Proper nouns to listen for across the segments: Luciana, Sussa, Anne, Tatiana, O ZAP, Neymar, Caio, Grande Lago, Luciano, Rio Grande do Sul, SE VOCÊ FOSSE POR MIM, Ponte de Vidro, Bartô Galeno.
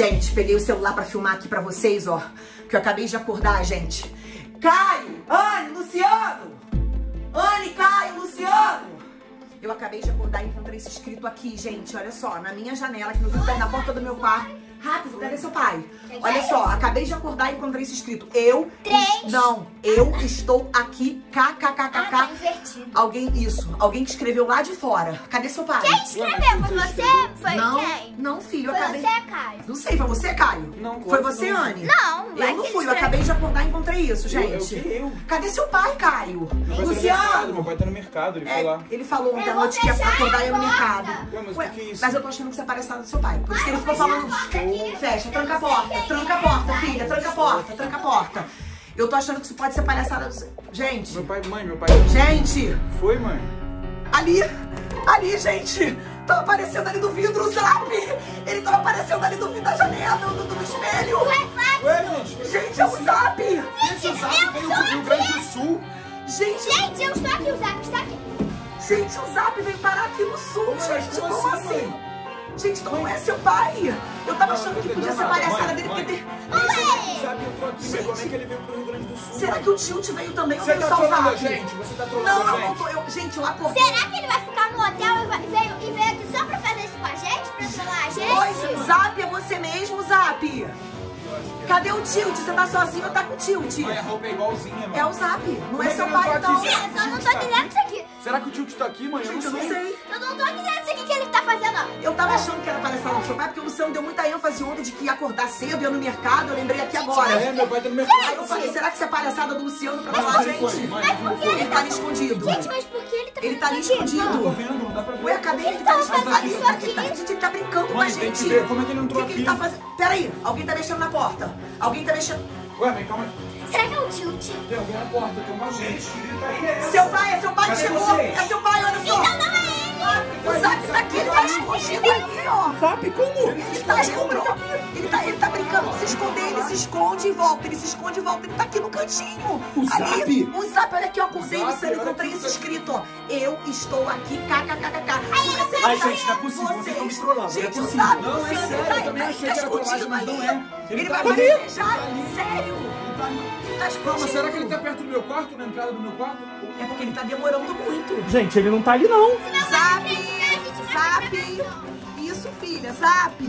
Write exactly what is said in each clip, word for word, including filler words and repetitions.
Gente, peguei o celular pra filmar aqui pra vocês, ó, que eu acabei de acordar, gente. Caio, Anne, Luciano! Anne, Caio, Luciano! Eu acabei de acordar e encontrei isso escrito aqui, gente, olha só, na minha janela, aqui no vidro, na porta do meu quarto. Rápido, cadê seu pai? Olha só, acabei de acordar e encontrei isso escrito. Eu... Três. Não, eu estou aqui, kkkk. Ah, invertido. Alguém, isso, alguém que escreveu lá de fora. Cadê seu pai? Quem escreveu? Foi você? Foi não, quem? Não, filho, eu foi acabei... Foi você, Caio? Não sei, foi você, Caio? Não, foi você, não. Anne? Não, não. Eu não fui, eu acabei de acordar e encontrei isso, gente. Eu, eu, eu. Cadê seu pai, Caio? Meu Luciano! Meu pai tá no mercado, ele é, foi lá. Ele falou ontem à noite que ia acordar e no mercado. Ué, mas o que é isso? Mas eu tô achando que você parece nada do seu pai. Por isso que ele ficou falando... Fecha, tranca a porta, tranca a porta, filha, tranca a porta, tranca a porta. Eu tô achando que isso pode ser palhaçada do... Gente. Meu pai, mãe, meu pai. Gente. Foi, mãe? Ali, ali, gente. Tava aparecendo ali do vidro o zap. Ele tava aparecendo ali do vidro da janela, do, do espelho. Ué, gente. Gente, é o zap. Gente, o zap veio do Rio Grande do Sul. Gente. Gente, eu estou aqui, o zap está aqui. Gente, o zap veio parar aqui no sul, gente. Como assim? Gente, não é seu pai! Eu tava achando que podia ser palhaçada dele, porque... Gente, como é que ele veio pro Rio Grande do Sul? Será que o tio te veio também? Você tá trolando a gente? Você tá trolando a gente? Não, eu não tô... Eu, gente, eu acordei... Será que ele vai ficar no hotel e, vai, veio, e veio aqui só pra fazer isso com a gente? Pra trollar a gente? Oi, Zap, é você mesmo, Zap? Cadê o tilt? Você tá sozinho ou tá com o tilt? Mãe, a roupa é igualzinha, mano. É o Zap, não é, é seu pai, então. Eu só não tô entendendo isso aqui. Será que o tilt tá aqui, mãe? Gente, eu não sei. Eu não tô entendendo isso aqui que ele tá fazendo, ó. Eu tava achando que era palhaçada do seu pai, porque o Luciano deu muita ênfase ontem de que ia acordar cedo, ia no mercado, eu lembrei aqui agora. É, meu pai tá no mercado. Aí eu falei, será que isso é palhaçada do Luciano pra falar, gente? Mas por que ele tá ali escondido? Gente, mas por que ele tá Ele tá ali escondido. Eu tô vendo, não dá pra ver. Ué, acabei de tá ali. Gente, ele tá brincando com a gente. Como é que ele não entrou aqui? Peraí, alguém tá mexendo na porta. Alguém tá mexendo. Ué, mãe, calma aí. Será que é o tilt? Tem alguém na porta, tem uma gente. Seu pai, é seu pai que chegou. É seu pai, olha só. Então não é ele. O Zap tá aqui, ele tá escondido ali, ó. Zap, como? Ele tá escondido aqui. Ele tá, ele tá brincando de se esconder, ele se esconde e volta. Ele se esconde e volta. Ele tá aqui no cantinho. O Zap? O Zap, olha aqui, eu acordei no céu e encontrei isso escrito, ó. Eu estou aqui, kkkk. Ai, gente, não é possível, vocês estão me trollando. Gente, o Zap, não é sério, eu também achei que era trollagem, mas não é. Ele, ele vai tá aparecer ali, já? Tá ali. Sério? Ele tá ali. Tá escondido. Calma, será que ele tá perto do meu quarto, na entrada do meu quarto? É porque ele tá demorando muito. Gente, ele não tá ali, não. Zap! Zap! Isso, filha, Zap!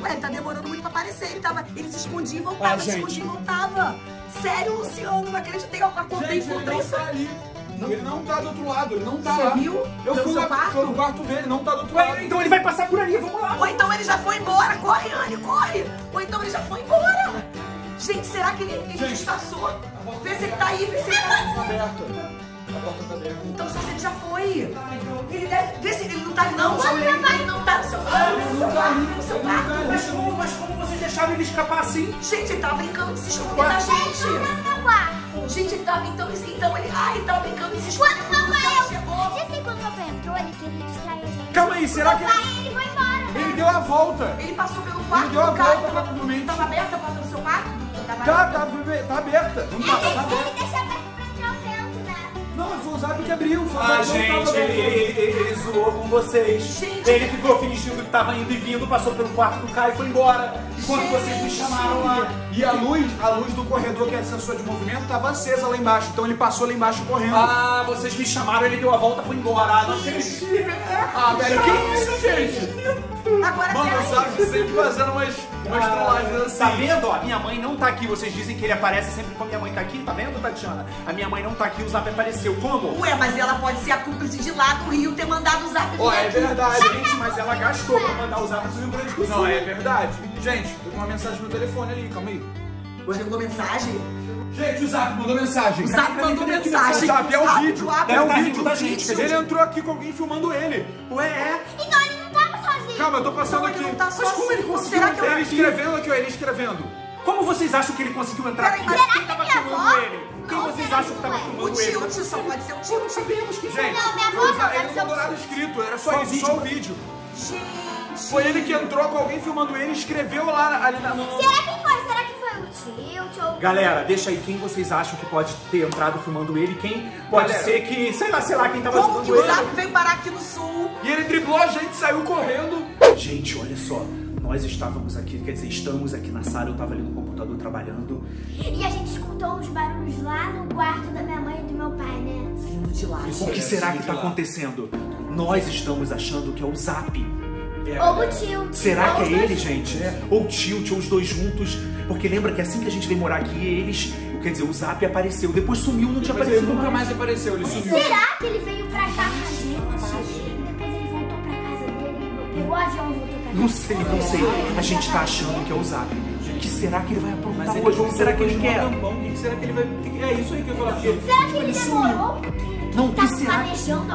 Ué, ele tá demorando muito pra aparecer. Ele, tava... ele se escondia e voltava, ah, se escondia e voltava. Sério, Luciano, não acreditei. Eu acordei e encontrei isso. Ali. Não. Ele não tá do outro lado, ele não tá Você lá. Você viu? Eu fui no quarto? quarto dele, não tá do outro Ué, lado. Então ele vai passar por ali, vamos lá. Ou então ele já foi embora, corre, Anne, corre. Ou então ele já foi embora. Gente, será que ele, ele disfarçou? Vê se ele tá aí, vê se ele tá aí. A porta tá aberta. A porta tá aberta. Então só se ele já foi. Ele deve... Vê se ele não tá ali, não. Não, ele não tá no seu quarto. Ele não tá ali, no seu quarto. Mas como vocês deixaram ele escapar assim? Gente, ele tava brincando de se esconder da gente. Ele não tá no quarto. Gente, ele tava então, então ele. Ai, ele tava brincando esses quando o papai chegou. Eu sei quando o papai entrou, ele queria distrair a gente. Calma aí, será o que ele. Papai, ele foi embora. Né? Ele deu a volta. Ele passou pelo quarto. Ele deu a volta, provavelmente. Tava aberta a porta do seu quarto? Tava tá, aberta. Tá, tá aberta. Não é, tá, tá aberta. Ele deixa aberta pra entrar o vento, né? Não, foi o Zap que abriu. Foi ah, gente, ele, ele, ele, ele zoou com vocês. Gente, ele ficou fingindo que tava indo e vindo, passou pelo quarto do Caio e foi embora. Enquanto vocês me chamaram lá. E a luz, a luz do corredor, que é a sensor de movimento, tava acesa lá embaixo. Então ele passou lá embaixo correndo. Ah, vocês me chamaram, ele deu a volta e foi embora. Ah, não tem... ah velho, que é isso, gente? Agora mano, eu sabe sempre fazendo umas, umas ah, trollagens assim. Tá vendo? A minha mãe não tá aqui. Vocês dizem que ele aparece sempre quando minha mãe tá aqui. Tá vendo, Tatiana? A minha mãe não tá aqui, o Zap apareceu. Como? Ué, mas ela pode ser a cúmplice de lá do Rio ter mandado o Zap pro Rio. Ó, é verdade, gente, mas ela gastou pra mandar o Zap pro Rio Grande do Sul. Não, é verdade. Gente, tô com uma mensagem no telefone ali, calma aí. Você mandou mensagem? Gente, o Zap mandou mensagem. O Zap mandou mensagem. O Zap é o vídeo. É o vídeo da gente. Ele entrou aqui com alguém filmando ele. Ué, é? Então ele não tava sozinho. Calma, eu tô passando aqui. Mas como ele conseguiu? Ele escrevendo aqui, ó, ele escrevendo. Como vocês acham que ele conseguiu entrar aqui? Será que tava filmando ele? Quem vocês acham que tava filmando ele? O tilt só pode ser o tilt. Não sabemos que... Gente, ele não mandou nada escrito. Era só o vídeo. Gente. Foi ele que entrou com alguém filmando ele e escreveu lá ali na... Será que foi? Será que foi o tilt ou... Galera, deixa aí quem vocês acham que pode ter entrado filmando ele. Quem pode Galera, ser que... Sei lá, sei lá quem tava filmando ele. Como que o Zap veio parar aqui no sul? E ele driblou a gente, saiu correndo. Gente, olha só, nós estávamos aqui, quer dizer, estamos aqui na sala, eu estava ali no computador trabalhando. E a gente escutou uns barulhos lá no quarto da minha mãe e do meu pai, né? Vindo de lá. O que será que está acontecendo? Nós estamos achando que é o Zap. É. Ou o Tilt. Será que é ele, gente? É. Ou o Tilt, ou os dois juntos. Porque lembra que assim que a gente veio morar aqui, eles... Quer dizer, o Zap apareceu, depois sumiu, não tinha aparecido. Ele nunca mais apareceu, ele sumiu. Será que ele veio pra cá? Depois ele voltou pra casa dele, pegou o avião e voltou pra casa. Não sei, não sei. A gente tá achando que é o Zap. O que será que ele vai aprontar hoje? O que será que ele quer? O que será que ele vai... É isso aí que eu falava. Será que ele demorou? Não, o que será?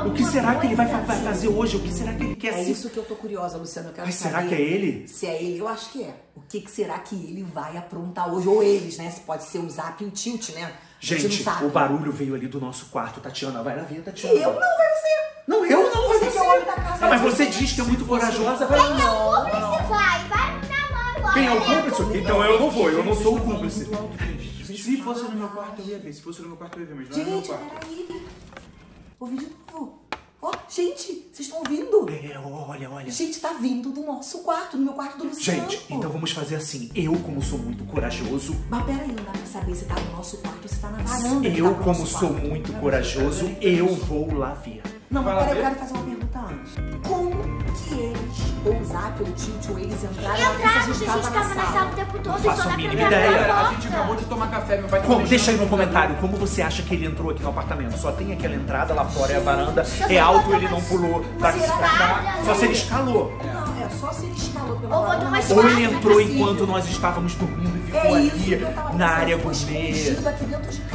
O que será que ele vai fazer hoje? O que será que ele quer? É isso que eu tô curiosa, Luciana. Eu quero Mas saber será que é ele? Se é ele, eu acho que é. O que será que ele vai aprontar hoje? Ou eles, né? Se pode ser o Zap e o Tilt, né? Gente, o barulho veio ali do nosso quarto. Tatiana, vai na vida, Tatiana. Eu não vai ser. Não, eu não vou ser. Mas você diz que é muito corajosa. Quem é o cúmplice vai? Vai na mão agora. Quem é o cúmplice? Então eu não vou. Eu não sou o cúmplice. Se fosse no meu quarto, eu ia ver. Se fosse no meu quarto, eu ia ver. Mas não é no meu quarto. Ouvi de novo. Ó, oh, gente, vocês estão ouvindo? É, olha, olha. Gente, tá vindo do nosso quarto, do meu quarto do Luciano. Gente, então vamos fazer assim. Eu, como sou muito corajoso... Mas peraí, não dá pra saber se tá no nosso quarto ou se tá na varanda. Eu, tá como sou quarto. muito corajoso, eu vou lá ver. Não, mas peraí, eu quero fazer uma pergunta antes. Como que eles, ou o Zap, ou o Tilt, ou eles entraram? Entraram, a gente tava na sala o tempo todo. Não faço a mínima ideia. A gente acabou de tomar café, meu pai... Como, deixa aí no comentário, como você acha que ele entrou aqui no apartamento? Só tem aquela entrada, lá fora é a varanda, é alto, ele não pulou pra cá. Só se ele escalou. Não, é só se ele escalou pela varanda. Ou ele entrou enquanto nós estávamos dormindo e ficou ali na área gourmet.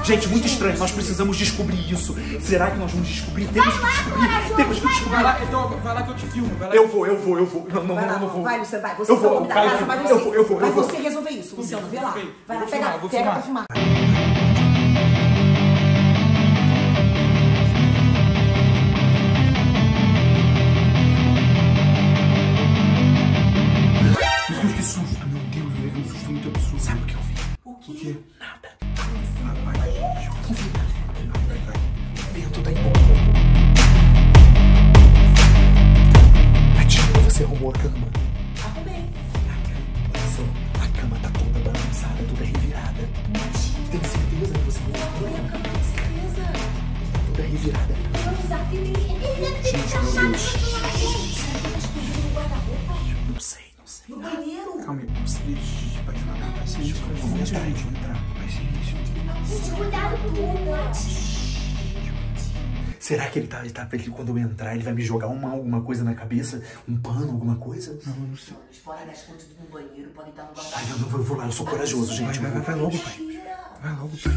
Gente, muito estranho, nós precisamos descobrir isso. Será que nós vamos descobrir? Temos que descobrir, temos que descobrir. Vai lá, então, vai lá que eu te filmo. Eu vou, eu vou, eu vou. Não, não, não, não vou. Vai, Luciano, vai. Você eu vou, vai, eu vou, eu vou, eu vou. Vai você resolver isso, Luciano, vê lá. Vai lá, pega, pega pra filmar. Meu Deus, que susto, meu Deus, meu Deus, um susto muito absurdo. Sabe o que eu vi? O quê? O quê? Nada. Você arrumou a cama? Arrumei. A, a cama tá toda balançada, toda revirada. Imagina. Tem certeza que você não arrumou? Eu arrumei a cama, com certeza. Tá toda revirada. Vamos lá, tem que... Não sei, não sei. No banheiro. Calma aí, não sei. Vai devagar, vai ser isso. Vamos entrar, vamos entrar. Vai ser isso. Gente, cuidado com o... Será que ele tá, ele tá, ele, quando eu entrar, ele vai me jogar uma, alguma coisa na cabeça? Um pano, alguma coisa? Não, não sei. Eles podem nas contas do banheiro, podem estar no guarda-roupa. Eu não vou, eu vou lá, eu sou corajoso, gente. Vai, vai, vai logo, pai. Vai logo, pai.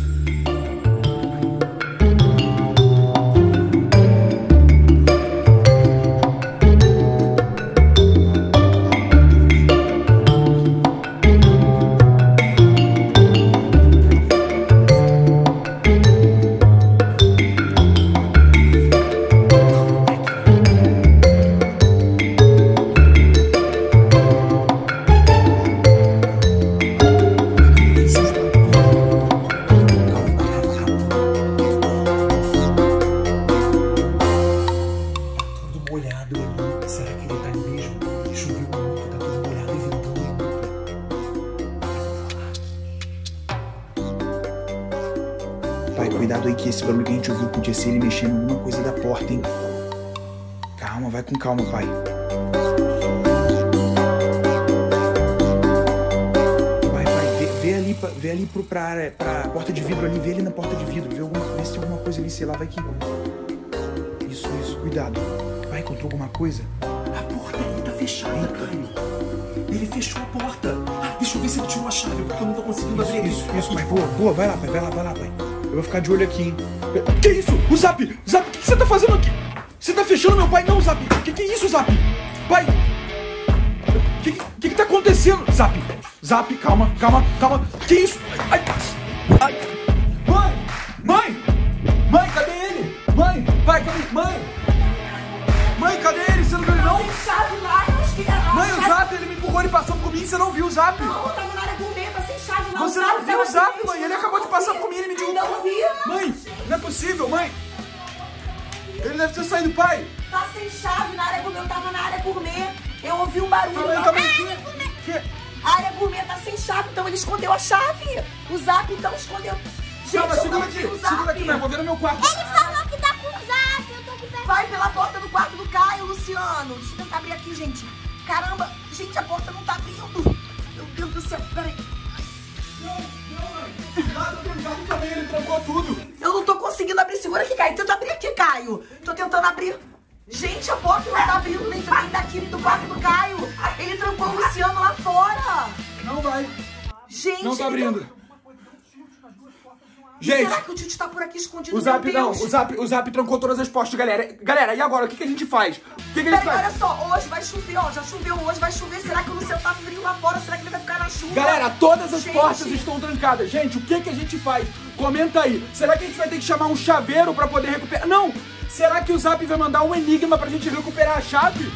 Pai, cuidado aí que esse barulho que a gente ouviu podia ser ele mexendo em alguma coisa da porta, hein? Calma, vai com calma, pai. Vai, pai, vê, vê ali, vê ali pro, pra, área, pra porta de vidro ali, vê ele na porta de vidro, vê, alguma, vê se tem alguma coisa ali, sei lá, vai que... Isso, isso, cuidado. Vai, encontrou alguma coisa? A porta ali tá fechada, cara. Ele fechou a porta. Ah, deixa eu ver se ele tirou a chave, porque eu não tô conseguindo abrir isso. Isso, isso, pai, boa, boa, vai lá, pai, vai lá, vai lá, pai. Eu vou ficar de olho aqui, hein? Que isso? O Zap! Zap, o que você tá fazendo aqui? Você tá fechando meu pai? Não, Zap! Que que é isso, Zap? Pai! Que que que tá acontecendo? Zap! Zap, calma, calma, calma! Que isso? Ai! Ai! Mãe! Mãe! Mãe, cadê ele? Mãe! Pai, cadê ele? Mãe! Mãe, cadê ele? Você não viu ele, não? Mãe, o Zap, ele me empurrou, ele passou por mim, você não viu o Zap? Não, tá na área do meio, tá sem chave, não. Você não viu o Zap, mãe? Ele acabou de passar por mim, ele me deu... Mãe, não é possível, mãe. Ele deve ter saído, pai. Tá sem chave na área gourmet, eu tava na área gourmet. Eu ouvi um barulho. Não, não. Que... A área gourmet tá sem chave, então ele escondeu a chave. O Zap então escondeu. Gente, não, segura aqui, segura aqui, mas vou ver no meu quarto. Ele falou que tá com o Zap, eu tô aqui perto. Vai pela porta do quarto do Caio, Luciano. Deixa eu tentar abrir aqui, gente. Caramba, gente, a porta não tá abrindo. Meu Deus do céu, peraí. Não, não, mãe. Lá do mercado também, ele trancou tudo. Eu não tô conseguindo abrir, segura aqui, Caio. Tenta abrir aqui, Caio. Tô tentando abrir. Gente, a porta não tá abrindo nem daqui do quarto do Caio. Ele trancou o Luciano lá fora. Não vai. Gente. Não tá abrindo. Gente. Será que o Tite tá por aqui escondido? O Zap não. O Zap, o Zap trancou todas as portas, galera. Galera, e agora? O que, que a gente faz? O que, que ele faz? Olha só, hoje vai chover, ó. Já choveu hoje, vai chover. Será que o Luciano tá frio lá fora? Será que ele vai ficar na chuva? Galera, todas as gente. portas estão trancadas. Gente, o que, que a gente faz? Comenta aí. Será que a gente vai ter que chamar um chaveiro pra poder recuperar? Não! Será que o Zap vai mandar um enigma pra gente recuperar a chave?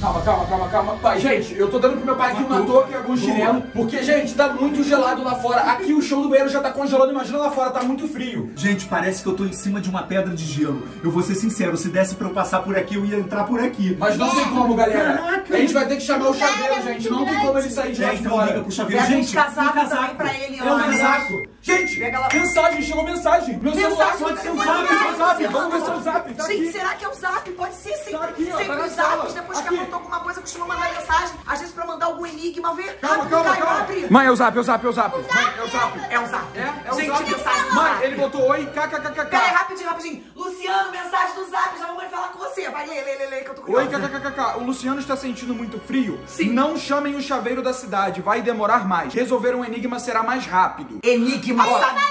Calma, calma, calma, calma. Pai, gente, eu tô dando pro meu pai matou, que matou aqui alguns chilenos. Porque, gente, tá muito gelado lá fora. Aqui o chão do banheiro já tá congelando, imagina lá fora, tá muito frio. Gente, parece que eu tô em cima de uma pedra de gelo. Eu vou ser sincero, se desse pra eu passar por aqui, eu ia entrar por aqui. Mas não tem como, galera. Caraca. A gente vai ter que chamar o chaveiro, gente. Não tem como ele sair de lá fora. Liga pro chaveiro. Gente, um casaco, um casaco. Pra ele, ó. É um casaco. Gente, mensagem, chegou mensagem. Meu celular pode ser o Zap, o Zap. Vamos ver se é o Zap. Gente, será que é o Zap? Pode ser, sim. Sempre os Zaps, depois que a alguma coisa, costuma mandar mensagem, às vezes pra mandar algum enigma, ver. Calma, calma, Caio, calma. Abre. Mãe, é o Zap, é o Zap, é o Zap. Mãe, é o Zap. É o Zap. É, é o Zap. Gente, mensagem. Mãe, ele botou oi, kkkkk. Peraí, rapidinho, rapidinho. Luciano, mensagem do Zap, já a mamãe fala com você. Vai, lê, lê, lê, lê, que eu tô curiosa. Oi, kkkkk. O Luciano está sentindo muito frio? Sim. Não chamem o chaveiro da cidade, vai demorar mais. Resolver um enigma será mais rápido. Enigma, ó. Vai mandar um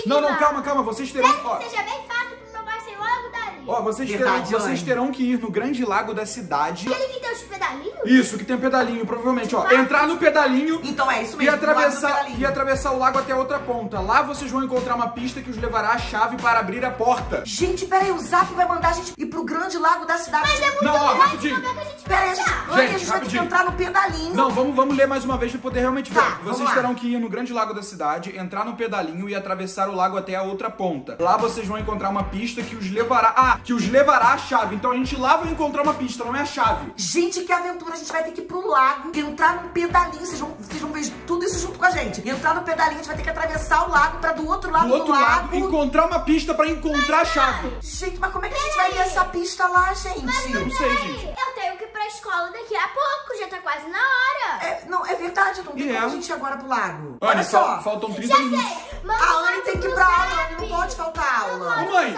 enigma. Não, não, calma, calma, vocês terão... Ó. Seja bem fácil pro meu pai ser logo dali. Ó, vocês, Verdade, terão, vocês terão que ir no Grande Lago da cidade. Ele que tem os pedalinhos? Isso, que tem um pedalinho, provavelmente, ó. Entrar no pedalinho. Então é isso mesmo. E atravessar, e atravessar o lago até a outra ponta. Lá vocês vão encontrar uma pista que os levará a chave para abrir a porta. Gente, peraí, o Zap vai mandar a gente ir pro Grande Lago da cidade. Mas é muito Não, ó, rapidinho. Como é que a gente peraí, a gente, gente, a gente vai ter que entrar no pedalinho. Não, vamos, vamos ler mais uma vez pra poder realmente ver. Tá, vocês terão que ir no Grande Lago da cidade, entrar no pedalinho e atravessar o lago até a outra ponta. Lá vocês vão encontrar uma pista que os levará... Ah, que os levará a chave. Então a gente lá vai encontrar uma pista, não é a chave. Gente, que aventura. A gente vai ter que ir pro lago, entrar num pedalinho. Vocês vão, vocês vão ver tudo isso junto com a gente. Entrar no pedalinho, a gente vai ter que atravessar o lago pra do outro lado do, outro do lago. Lado, encontrar uma pista pra encontrar a chave. Gente, mas como é que a gente vai ver essa pista lá, gente? Mas não, não sei, gente. Eu tenho que ir pra escola daqui a pouco, já tá quase na hora. É, não, é verdade, não tem é. como a gente ir agora pro lago. Olha, Olha só, faltam trinta minutos. A Anne tem que ir pra aula, a Anne não pode faltar aula. Mãe.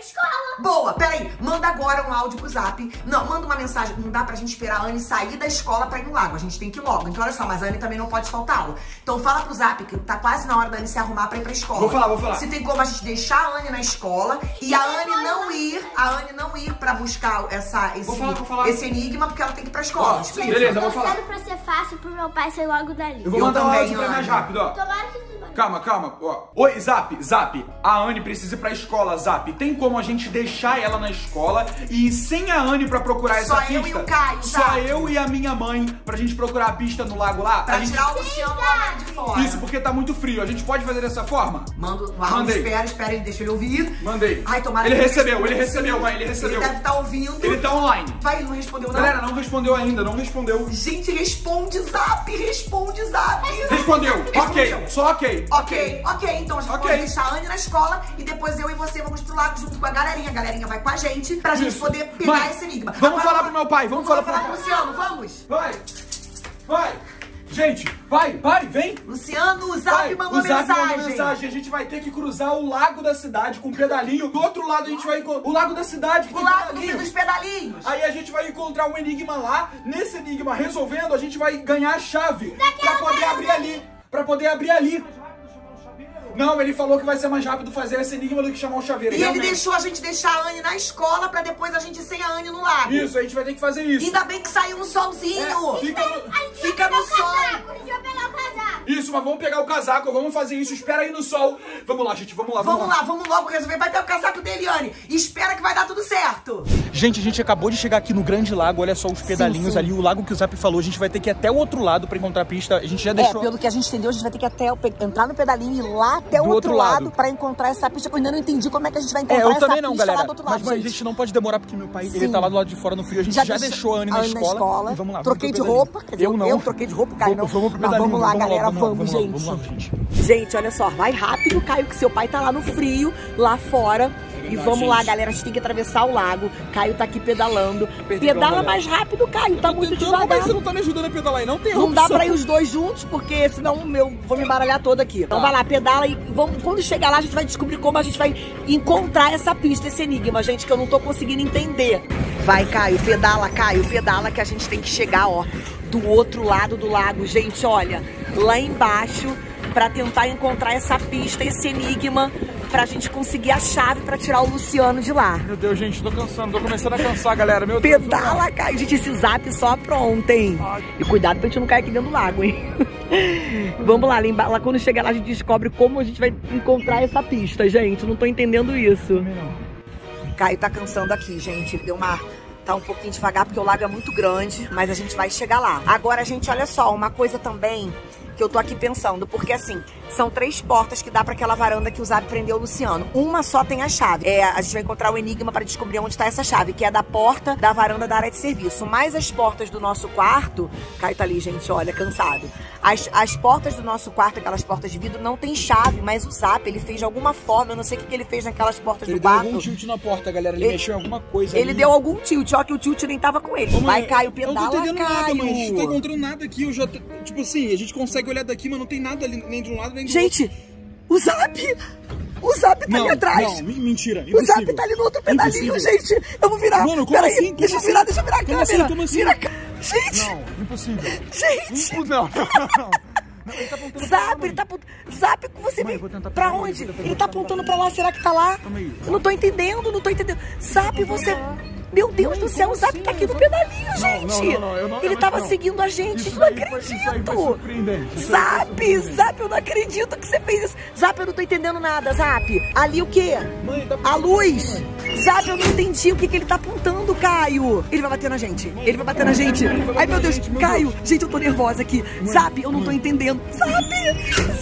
Escola. Boa, peraí, manda agora um áudio pro Zap. Não, manda uma mensagem. Não dá pra gente esperar a Anne sair da escola pra ir no lago. A gente tem que ir logo. Então olha só, mas a Anne também não pode faltar aula. Então fala pro Zap que tá quase na hora da Anne se arrumar pra ir pra escola. Vou falar, vou falar. Se tem como a gente deixar a Anne na escola e, e a Anne não ir, a Anne não ir pra buscar essa, esse, vou falar, vou falar. esse enigma, porque ela tem que ir pra escola. Oh, beleza, vou falar. Eu tô pra ser fácil pro meu pai sair logo dali. Eu vou mandar um áudio pra mais rápido, ó. Tomara que não vai. Calma, calma, ó. Oi, Zap, Zap. A Anne precisa ir pra escola, Zap. Tem como a gente deixar ela na escola e ir sem a Anne pra procurar só essa pista? Só eu e o Caio, Só tá? eu e a minha mãe pra gente procurar a pista no lago lá? Pra a gente... tirar o Luciano lá de fora. Isso, porque tá muito frio. A gente pode fazer dessa forma? Mando, Mandei. Espera, espera, ele deixa ele ouvir. Mandei. Ai, tomara ele que recebeu, ele recebeu, recebeu, mãe, ele recebeu. Ele deve estar tá ouvindo. Ele tá online. Vai, ele não respondeu não. Galera, não respondeu ainda, não respondeu. Gente, responde Zap, responde Zap. Respondeu, respondeu. ok, só ok. Ok, ok, então a gente okay. pode deixar a Anne na escola e depois eu e você vamos pro lago junto com a galerinha, a galerinha vai com a gente pra Isso. gente poder pegar Mãe, esse enigma. Vamos Agora, falar pro meu pai, vamos, vamos falar, falar pro Luciano, vamos! Vai! Vai! Gente, vai, vai, vem! Luciano, o Zap mandou mensagem. A gente vai ter que cruzar o lago da cidade com um pedalinho. Do outro lado a gente vai encontrar o lago da cidade. O lago dos pedalinhos. Aí a gente vai encontrar um enigma lá. Nesse enigma, resolvendo, a gente vai ganhar a chave pra poder abrir ali. Pra poder abrir ali. Não, ele falou que vai ser mais rápido fazer esse enigma do que chamar o chaveiro. E realmente. Ele deixou a gente deixar a Anne na escola pra depois a gente ir sem a Anne no lago. Isso, a gente vai ter que fazer isso. Ainda bem que saiu um solzinho. É, fica, fica no, fica no sol. Casaco, a gente vai pegar o casaco. Isso, mas vamos pegar o casaco, vamos fazer isso. Espera aí no sol. Vamos lá, gente, vamos lá. Vamos, vamos lá. lá, vamos logo resolver. Vai pegar o casaco dele, Ione. E espera que vai dar tudo certo. Gente, a gente acabou de chegar aqui no Grande Lago. Olha só os pedalinhos sim, sim. ali. O lago que o Zap falou, a gente vai ter que ir até o outro lado pra encontrar a pista. A gente já deixou... É, pelo que a gente entendeu, a gente vai ter que até entrar no pedalinho e ir lá até o outro, outro lado, lado pra encontrar essa pista. Eu ainda não entendi como é que a gente vai encontrar é, eu essa também não, pista galera. lá do outro lado. Mas, mas gente. a gente não pode demorar porque meu pai sim. ele tá lá do lado de fora no frio. A gente já, já deixou a Anne na escola. escola. Vamos lá. Troquei de roupa. Quer dizer, eu não. Eu troquei de roupa, cara. Vamos, vamos, pro mas vamos lá, vamos galera. Lá, vamos, vamos, gente. Lá, vamos lá, gente. Gente, olha só. Vai rápido, Caio, que seu pai tá lá no frio, lá fora. E vamos lá, galera, a gente tem que atravessar o lago. Caio tá aqui pedalando. Pedala mais rápido, Caio, tá muito devagar. Mas você não tá me ajudando a pedalar, não tem opção. Não dá pra ir os dois juntos, porque senão eu vou me embaralhar toda aqui. Então vai lá, pedala e vamos, quando chegar lá a gente vai descobrir como a gente vai encontrar essa pista, esse enigma, gente, que eu não tô conseguindo entender. Vai, Caio, pedala, Caio, pedala que a gente tem que chegar, ó, do outro lado do lago. Gente, olha, lá embaixo, pra tentar encontrar essa pista, esse enigma, pra gente conseguir a chave pra tirar o Luciano de lá. Meu Deus, gente, tô cansando, tô começando a cansar, galera. Meu Deus. Pedala, Caio. Gente, esse Zap só apronta, hein? Ai. E cuidado pra gente não cair aqui dentro do lago, hein? Vamos lá, lá, quando chegar lá a gente descobre como a gente vai encontrar essa pista, gente. Não tô entendendo isso. Não. Caio tá cansando aqui, gente. Deu uma... Tá um pouquinho devagar porque o lago é muito grande, mas a gente vai chegar lá. Agora, gente, olha só, uma coisa também... que eu tô aqui pensando, porque assim, são três portas que dá pra aquela varanda que o Zap prendeu o Luciano. Uma só tem a chave. É, a gente vai encontrar o enigma pra descobrir onde tá essa chave, que é da porta da varanda da área de serviço. Mas as portas do nosso quarto... Caio tá ali, gente, olha, cansado. As, as portas do nosso quarto, aquelas portas de vidro, não tem chave, mas o Zap, ele fez de alguma forma, eu não sei o que, que ele fez naquelas portas ele do quarto. Ele deu algum tilt na porta, galera, ele, ele mexeu em alguma coisa. Ele ali. deu algum tilt, ó, que o tilt nem tava com ele. Ô, vai, Caio, pedala, Caio. Eu não tô entendendo nada, mãe, eu não tô encontrando nada aqui, eu já... Tipo assim, a gente consegue olhar daqui, mas não tem nada ali, nem de um lado, nem do gente, outro. Gente, o Zap... O Zap tá não, ali atrás. Não, mentira, impossível. O Zap tá ali no outro pedalinho, impossível. gente. Eu vou virar. Mano, como Peraí, assim? Deixa eu virar, deixa eu virar a câmera. Como assim, como assim? Vira a câmera. Gente. Não, impossível. Gente. Não, não, não. não ele tá apontando Zap, pra ele tá apontando. Zap, você mãe, vem pra, pra onde? Ele, ele tá apontando pra lá, será que tá lá? Eu não tô entendendo, não tô entendendo. Zap, você... Meu Deus não, do céu, o Zap assim? tá aqui no pedalinho, gente! Não, não, não, não, não, ele tava não. seguindo a gente, isso eu não acredito! Zap, Zap, eu não acredito que você fez isso! Zap, eu não tô entendendo nada, Zap! Ali o quê? Mãe, tá a luz! Mãe. Zap, eu não entendi o que, que ele tá apontando, Caio! Ele vai bater na gente, mãe, ele vai bater na gente! Mãe, bater Ai, meu Deus, gente, meu Caio! Deus. Gente, eu tô nervosa aqui! Mãe, Zap, eu não mãe. tô entendendo! Zap!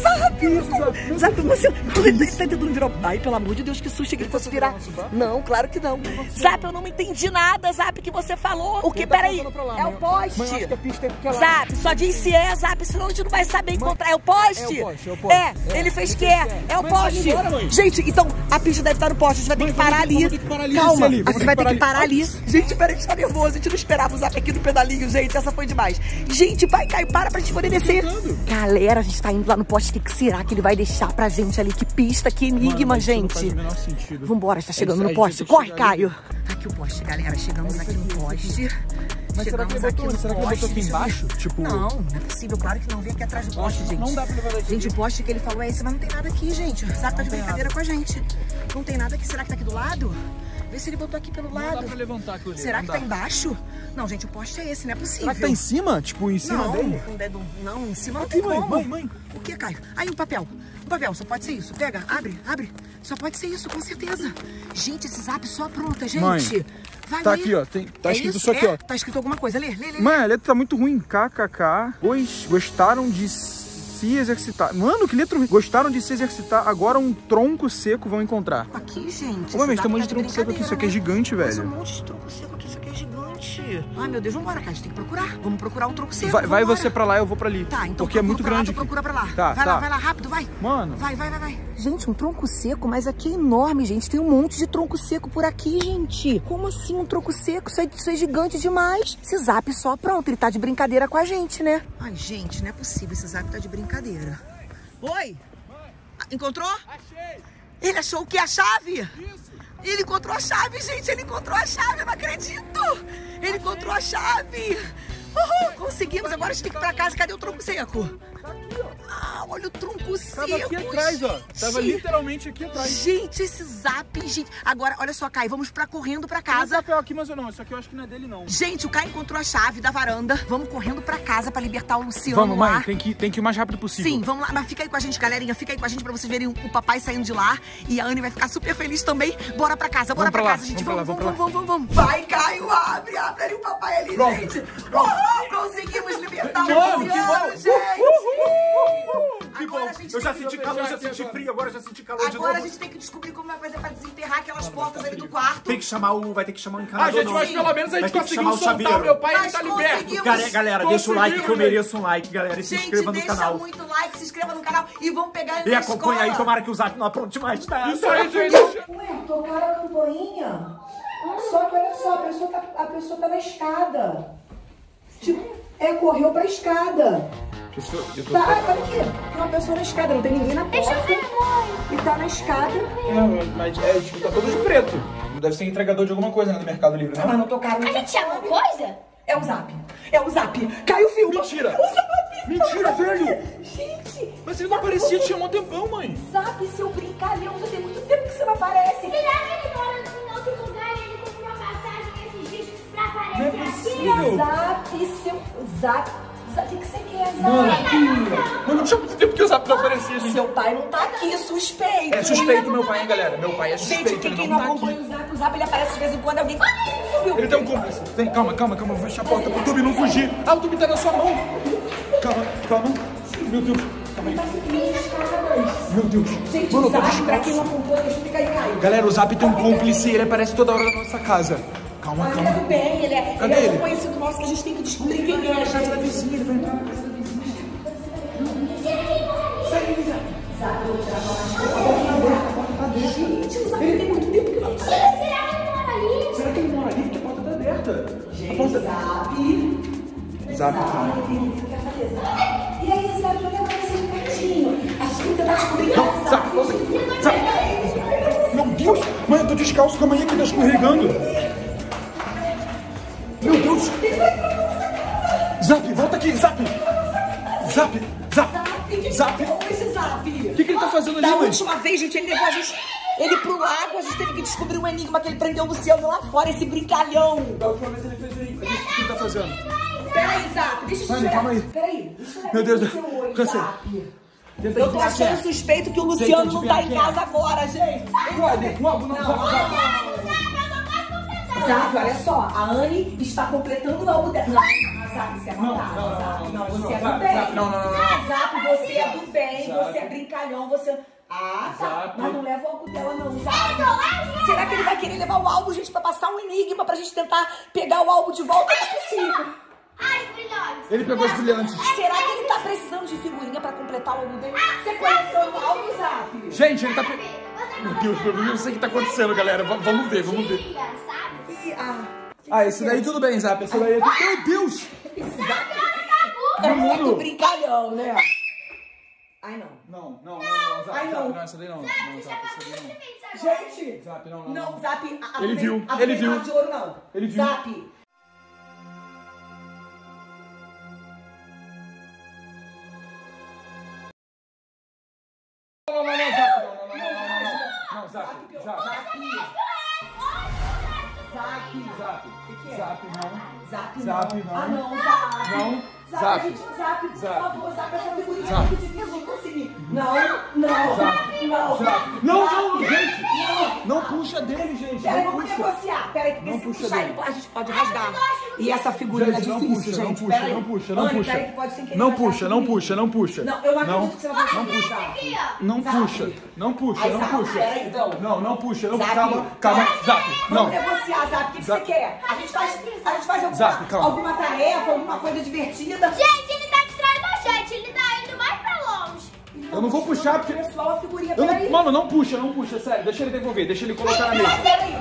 Zap! Isso, Zap, você... Ele tá tentando virar... Ai, pelo amor de Deus, que susto que ele fosse virar... Não, claro que não! Zap, eu não me entendi! De nada, Zap, que você falou. O que? Tá Peraí, lá, é o poste. Mãe, acho que a pista é porque é lá. Zap, só diz se é, Zap, senão a gente não vai saber encontrar. Mãe, é o poste? É, o poste, é, o poste. é, é ele fez que é. É, é o mãe, poste. Embora, gente, então a pista deve estar no poste. A gente vai ter mãe, que parar ali. Vamos ter que parar ali. Calma, ali. a gente vai ter que parar ali. Gente, peraí, a gente tá nervoso. A gente não esperava o Zap aqui no pedalinho, gente. Essa foi demais. Gente, vai, Caio, para pra gente poder descer. Galera, a gente tá indo lá no poste. O que será que ele vai deixar pra gente ali? Que pista, que enigma, mano, gente. Vambora, a gente tá chegando no poste. Corre, Caio. Aqui o poste. Galera, chegamos aqui no poste. Mas será que ele botou aqui, será que ele botou aqui embaixo? Tipo... Não, não é possível, claro que não. Vem aqui atrás do poste, gente. Não dá pra levar daqui. Gente, o poste que ele falou é esse, mas não tem nada aqui, gente. O Zap tá de brincadeira com a gente. Não tem nada aqui. Será que tá aqui do lado? Vê se ele botou aqui pelo lado. Não dá pra levantar aquilo ali. Será que tá embaixo? Não, gente, o poste é esse, não é possível. Será que tá em cima? Tipo, em cima dele? Não, em cima não tem como. Mãe, mãe, mãe. O que, Caio? Aí, um papel. Um papel, só pode ser isso. Pega, abre, abre. Só pode ser isso, com certeza. Gente, esse Zap só apronta, gente. Mãe. Vai tá ler. aqui, ó. Tem, tá é escrito isso, isso aqui, é? ó. Tá escrito alguma coisa. Lê, lê, lê. Mãe, a letra tá muito ruim. K K K. Pois gostaram de se exercitar. Mano, que letra ruim. Gostaram de se exercitar. Agora um tronco seco vão encontrar. Aqui, gente. Ô, mãe, mas tem um monte de tronco seco aqui. Isso aqui é gigante, velho. Mas um monte de tronco seco aqui. Isso aqui é gigante. Ai, meu Deus. Vambora, cara. A gente tem que procurar. Vamos procurar um tronco seco. Vai, vai você pra lá, eu vou pra ali. Tá, então. Porque é muito grande. Procura pra lá. Tá, vai tá. lá, vai lá. Rápido, vai. Mano. Vai, vai, vai, vai. Gente, um tronco seco, mas aqui é enorme, gente. Tem um monte de tronco seco por aqui, gente. Como assim um tronco seco? Isso é, isso é gigante demais. Esse Zap só pronto. Ele tá de brincadeira com a gente, né? Ai, gente, não é possível. Esse Zap tá de brincadeira. Oi? Encontrou? Achei. Ele achou o quê? A chave? Isso. Ele encontrou a chave, gente. Ele encontrou a chave. Eu não acredito. Ele Achei. encontrou a chave. Uhul, conseguimos. Agora a gente tem que ir pra casa. Cadê o tronco seco? Tá aqui, ó. Ah, olha o tronco seco. Tava aqui atrás, gente. ó. Tava literalmente aqui atrás. Gente, esse zap, gente. Agora, olha só, Caio, vamos pra correndo pra casa. Tem um papel aqui, mas eu não. Isso aqui eu acho que não é dele, não. Gente, o Caio encontrou a chave da varanda. Vamos correndo pra casa pra libertar o Luciano. Vamos, mãe. Lá. Tem que, tem que ir o mais rápido possível. Sim, vamos lá. Mas fica aí com a gente, galerinha. Fica aí com a gente pra vocês verem o papai saindo de lá. E a Anne vai ficar super feliz também. Bora pra casa, bora vamos pra, pra casa, gente. Vamos, vamos, vamos, vamos, vamos, vamos, vamos. Vai, Caio, abre, abre ali o papai ali, pronto, gente. Pronto. Oh, conseguimos libertar o Luciano, gente. Uh, uh, uh, uh. Que bom, eu já senti calor, já senti frio, agora já senti calor de novo. Agora a gente tem que descobrir como vai fazer pra desenterrar aquelas portas ali do quarto. Tem que chamar o... vai ter que chamar o encanador. Ah, gente, mas pelo menos a gente conseguiu soltar o meu pai e ele tá liberto. Galera, deixa o like que eu mereço um like, galera, e se inscreva no canal. Gente, deixa muito like, se inscreva no canal e vamos pegar ele na escola. E acompanha aí, tomara que o zap não apronte mais, tá? Isso aí, gente. Ué, tocaram a campainha? Só que olha só, a pessoa tá, a pessoa tá na escada. Tipo, é, correu pra escada. Pessoa, eu tô tá, olha tá aqui. Tem uma pessoa na escada, não tem ninguém na porta. Deixa eu ver, mãe. E tá na escada. É, mas é, tipo, tá todo de preto. Deve ser entregador de alguma coisa, né, do Mercado Livre, né? Mas não tocaram. A gente chama coisa? É o zap. É o zap. Caiu o fio. Mentira. O zap. Mentira, velho. Gente. Mas ele não aparecia, te chamou um tempão, mãe. Zap, seu brincalhão, já tem muito tempo que você não aparece. Será que ele mora em outro lugar e ele comprou uma passagem esses dias pra aparecer aqui? É zap, seu zap. O que você quer, Zap? Mano, não tinha muito tempo que o Zap não aparecia, gente. Seu pai não tá aqui, suspeito. É suspeito meu pai, hein, galera? Meu pai é suspeito. Gente, quem, quem não, não tá acompanha aqui. o Zap, o Zap ele aparece de vez em quando. Alguém subiu. Ele tem um cúmplice. Vem, calma, calma, calma. Vou fechar a porta pro Tube não fugir. Ah, o Tube tá na sua mão. Calma, calma. Meu Deus. Calma aí. Meu Deus. Gente, mano, o Zap, pra quem não acompanha, explica aí, Caio. Galera, o Zap tem um cúmplice e ele aparece toda hora na nossa casa. Calma, ah, calma. Ele é do bem, ele é, ele é um conhecido nosso que a gente tem que descobrir quem é. A casa da vizinha, ele vai entrar na casa da vizinha. Sai daí, Zap. Zap, eu vou tirar a porta tá aberta. Gente, o Zap tem muito tempo que não aparece. Será que ele mora ali? Será que ele mora ali? Porque a porta tá aberta. Gente, porta... Zap. Zap, calma. E aí, Zap, olha pra você de pertinho. Acho que ele tá descobrindo. Zap, você. Zap. Meu Deus, mãe, eu tô descalço com a manhã que tá escorregando. Meu Deus! Zap, volta aqui! Zap! Zap! Zap! Zap! O que, que ele tá fazendo ali, mãe? Da última vez, gente, ele levou a gente ele pro lago, a gente teve que descobrir um enigma que ele prendeu o Luciano lá fora, esse brincalhão! Da última vez ele fez o enigma. O que, que ele tá fazendo? Peraí, Zap, deixa eu te mano, calma aí. Peraí, deixa eu Meu Deus, cansei. Eu tô achando suspeito que o Luciano não tá em casa agora, gente. Não, não, não. Zap, olha só, a Anne está completando o álbum dela. Não, Zap, você é maldade. Não, você é do bem. Não, não, não. Zap, você é do bem, você é brincalhão, você... Ah, tá. Mas não leva o álbum dela, não, Zap. Será que ele vai querer levar o álbum, gente, pra passar um enigma, pra gente tentar pegar o álbum de volta? Não é possível. Ai, brilhantes. Ele pegou os brilhantes. Será que ele tá precisando de figurinha pra completar o álbum dele? Você conheceu o álbum, Zap? Gente, ele tá... Meu Deus, eu não sei o que tá acontecendo, galera. Vamos ver, vamos ver. Ah, ah, esse daí tudo bem, Zap. Esse daí é tudo... Meu Deus! É muito brincalhão, né? Ai, não. Não, não, não, não, Zap. Ai, não. Não, essa daí não. Não, Zap, essa daí não. Gente! Zap, não, não. Não, Zap. Ele viu, ele viu. Ele viu. Zap. Não, não, não, Zap. Não, não, não, não. Não, Zap. Zap. Zap, Zap, que que é? Zap, não. Zap, Zap, não. Ah, não, Zap. Não, Zap. Zap, por favor, Zap, essa figurinha aqui de mim, eu não consegui. Não, não, Zap, não. Zap. Não, não, gente. Não puxa dele, gente. Peraí, vamos negociar. Peraí, que se puxar ele, a gente pode rasgar. E essa figurinha é difícil, gente. Não puxa, não puxa, não puxa. Não puxa, não puxa, não puxa. Não, eu acredito que você vai puxar. Não puxa, não puxa, não puxa. Não, não puxa, não puxa. Calma, calma, Zap. Vamos negociar, Zap. O que você quer? A gente faz alguma tarefa, alguma coisa divertida. Gente, ele tá distraindo bastante. Ele tá indo mais pra longe. Eu não vou puxar porque... Mano, não puxa, não puxa, sério. Deixa ele devolver, deixa ele colocar na mesa.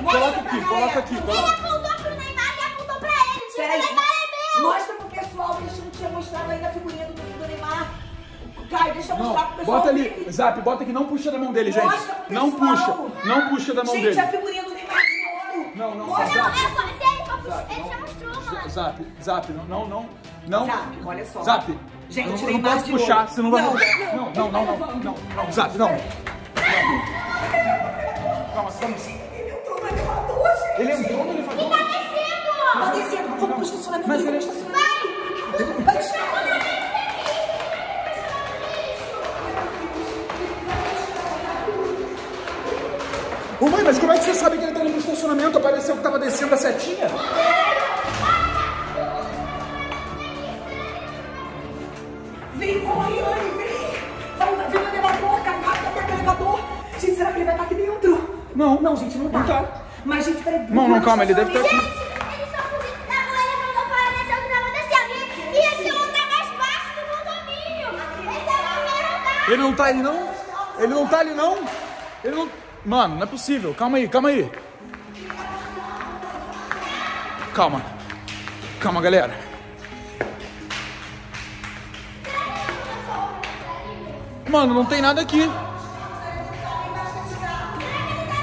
Coloca aqui, coloca aqui. Peraí, mostra pro pessoal, a gente não tinha mostrado ainda a figurinha do, do Neymar. Caio, deixa eu mostrar não, pro pessoal. Bota ali, que... Zap, bota aqui, não puxa da mão dele, gente. Mostra pro pessoal. Não puxa, não puxa da mão gente, dele. Gente, a figurinha do Neymar de ouro. Não, não, Zap. Não, é só, ele já mostrou, mano. Zap, Zap, não, não, não. Não? Zap, olha só. Zap. Gente, eu não, não posso puxar, olho. Você não vai... Não, não, não, não, não, não, não, não, não. Zap, não. Calma, estamos... Ele entrou no elevador, gente. Ele entrou no elevador. Ele tá descendo. Tá descendo, vamos pro estacionamento. Mas ele... Vai! Vai estacionamento. Ô mãe, mas como é que você sabe que ele tá indo no estacionamento? Apareceu que tava descendo a setinha? Vem, corre, Anne, vem! Vai vir no elevador, caraca, vai pro elevador! Gente, será que ele vai estar aqui dentro? Não, não, gente, não tá. Não tá. Mas, gente, peraí. Não, não, não, calma, ele deve estar aqui. Gente, ele só podia estar no elevador para descer o que tava descendo. E esse é o lugar mais baixo do condomínio. Esse é o primeiro andar. Ele não tá ali, não? Ele não tá ali, não? Ele não... Mano, não é possível. Calma aí, calma aí. Calma. Calma, galera. Mano, não tem nada aqui.